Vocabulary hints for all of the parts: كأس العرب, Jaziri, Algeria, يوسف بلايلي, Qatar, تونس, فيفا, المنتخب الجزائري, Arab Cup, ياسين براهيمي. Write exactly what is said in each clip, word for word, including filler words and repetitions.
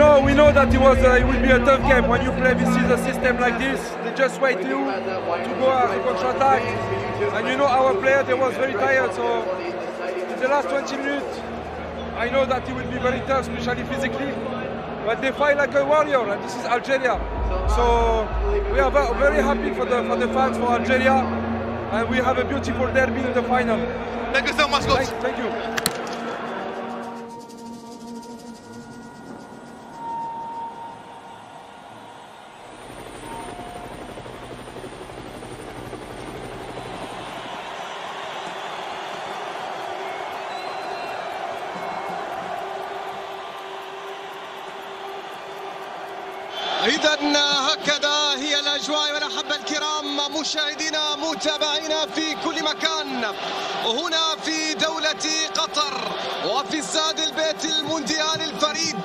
know, we know that it was uh, it will be a tough game when you play this is a system like this. They just wait you to go uh, counter attack, and you know our player they was very tired. So in the last twenty minutes, I know that it will be very tough, especially physically. But they fight like a warrior, and this is Algeria. So we are very happy for the for the fans for Algeria, and we have a beautiful derby in the final. Thank you so much, coach. Thank you. إذن هكذا هي الأجواء من أحب الكرام مشاهدينا متابعينا في كل مكان هنا في دولة قطر وفي استاد البيت المونديال الفريد.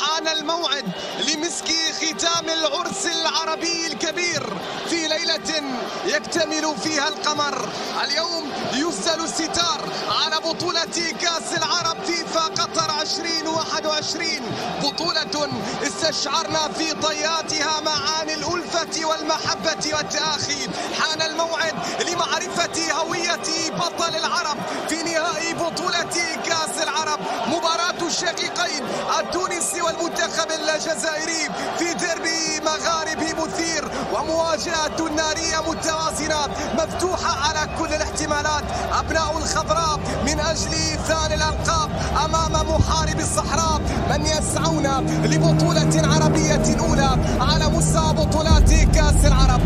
حان الموعد لمسك ختام العرس العربي الكبير في ليلة يكتمل فيها القمر. اليوم يسل الستار على بطولة كأس العرب فيفا قطر ألفين وواحد وعشرين، بطولة استشعرنا في طياتها معاني الألفة والمحبة والتآخي. حان الموعد لمعرفة هوية بطل العرب في نهائي بطولة كأس العرب، مباراة الشقيقين التونسي والمنتخب الجزائري في ديربي مغاربي مثير، ومواجهة نارية متوازنة مفتوحة على كل الاحتمالات. أبناء الخضراء من أجل ثاني الألقاب أمام محارب الصحراء، من يسعون لبطولة عربية أولى على مستوى بطولات كأس العرب.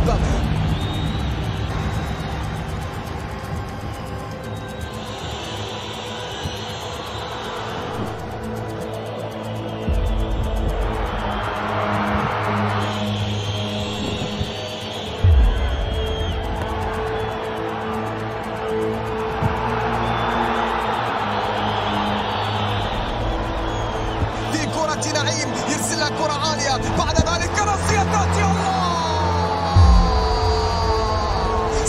نعيم يرسل لها كرة عالية، بعد ذلك راسية تأتي الله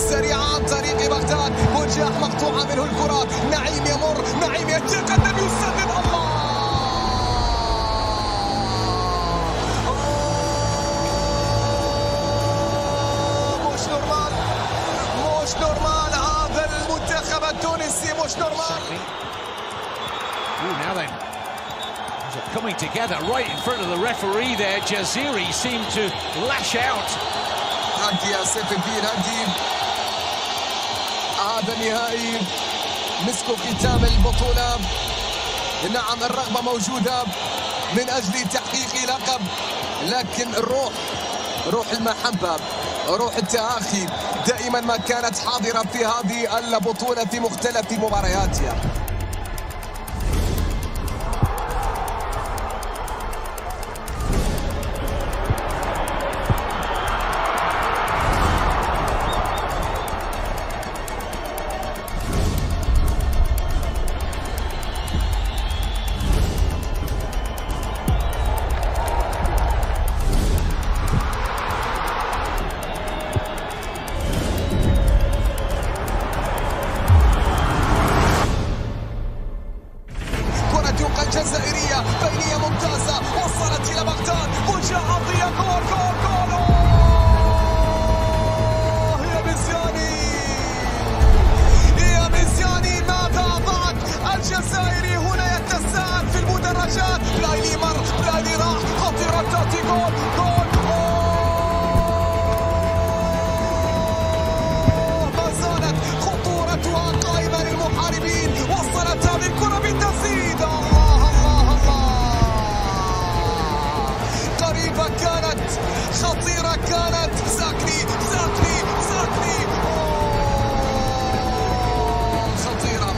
سريعة عن طريق بغداد، وجهة مقطوعة منه الكرة، نعيم يمر، نعيم يتقدم يسدد الله مش نورمال مش نورمال هذا المنتخب التونسي مش نورمال. Coming together right in front of the referee there, Jaziri seemed to lash out. هادي يا سيف الدين هادي. هذا نهائي مسكوا ختام البطولة. نعم الرغبة موجودة من أجل تحقيق لقب، لكن الروح روح المحبة روح التآخي دائما ما كانت حاضرة في هذه البطولة في مختلف مبارياتها. الجزائرية بينية ممتازة وصلت إلى بغداد، وجه عرضية جول جول جول يا مزياني يا مزياني ماذا بعد؟ الجزائري هنا يتساءل في المدرجات. بلايلي مر، بلايلي راح، خطيرة تأتي جول جول ما زالت خطورتها قائمة للمحاربين، وصلت هذه الكرة بالتسديد كانت خطيرة كانت ساكني ساكني ساكني خطيرة.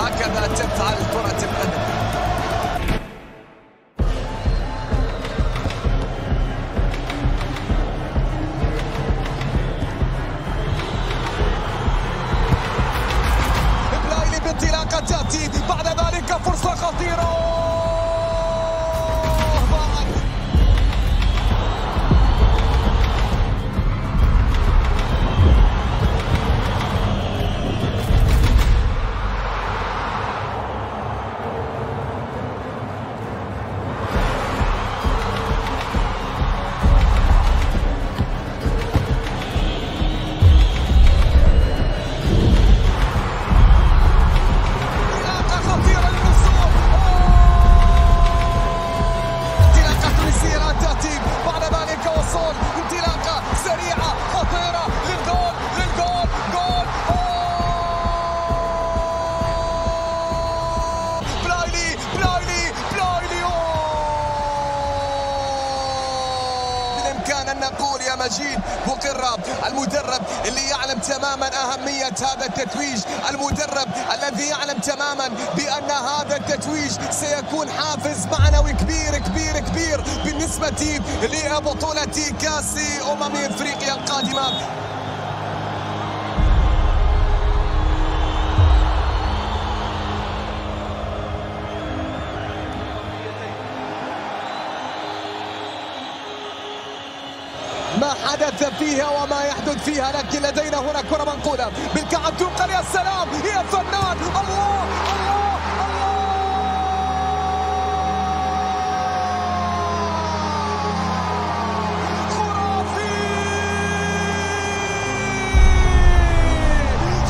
هكذا تفعل كرة القدم. بلايلي بانطلاقة تأتي بعد ذلك فرصة خطيرة. العرب، المدرب اللي يعلم تماما أهمية هذا التتويج، المدرب الذي يعلم تماما بأن هذا التتويج سيكون حافز معنوي كبير كبير كبير بالنسبة لبطولة كأس أمم إفريقيا القادمة. ما حدث فيها وما يحدث فيها، لكن لدينا هنا كرة منقولة بالكعب تنقل، يا سلام يا فنان، الله الله الله، خرافي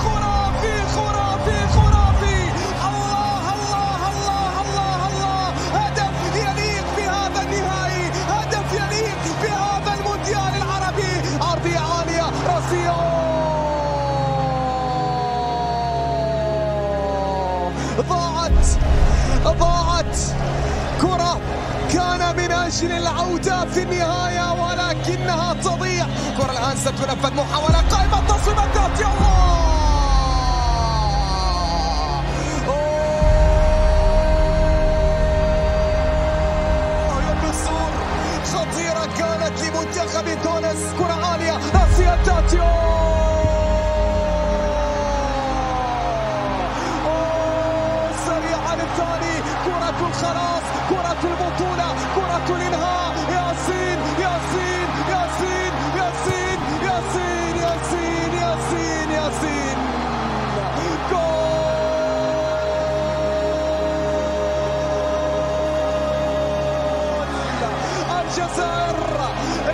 خرافي خرافي خرافي، الله الله الله الله الله، هدف يليق بهذا النهائي، هدف يليق بهذا المونديال العربي، عرضية عالية راسية، ضاعت ضاعت كرة كان من أجل العودة في النهاية ولكنها تضيع. كرة الآن ستنفذ، محاولة قائمة، تصويب الذات، يا الله خطيرة كانت لمنتخب تونس، كرة عالية راسية تاتيو، سريعا الثاني، كرة الخلاص، كرة البطولة، كرة الانهاء، ياسين ياسين ياسين ياسين ياسين ياسين ياسين ياسين، جول. الجزائر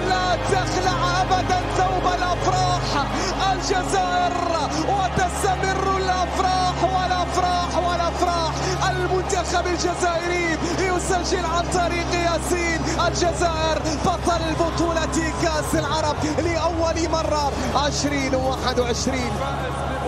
لا تخلع أبدا ثوب الأفراح، الجزائر وتستمر الأفراح والأفراح والأفراح، المنتخب الجزائري يسجل عن طريق ياسين، الجزائر بطل البطولة كأس العرب لأول مرة عشرين واحد وعشرين.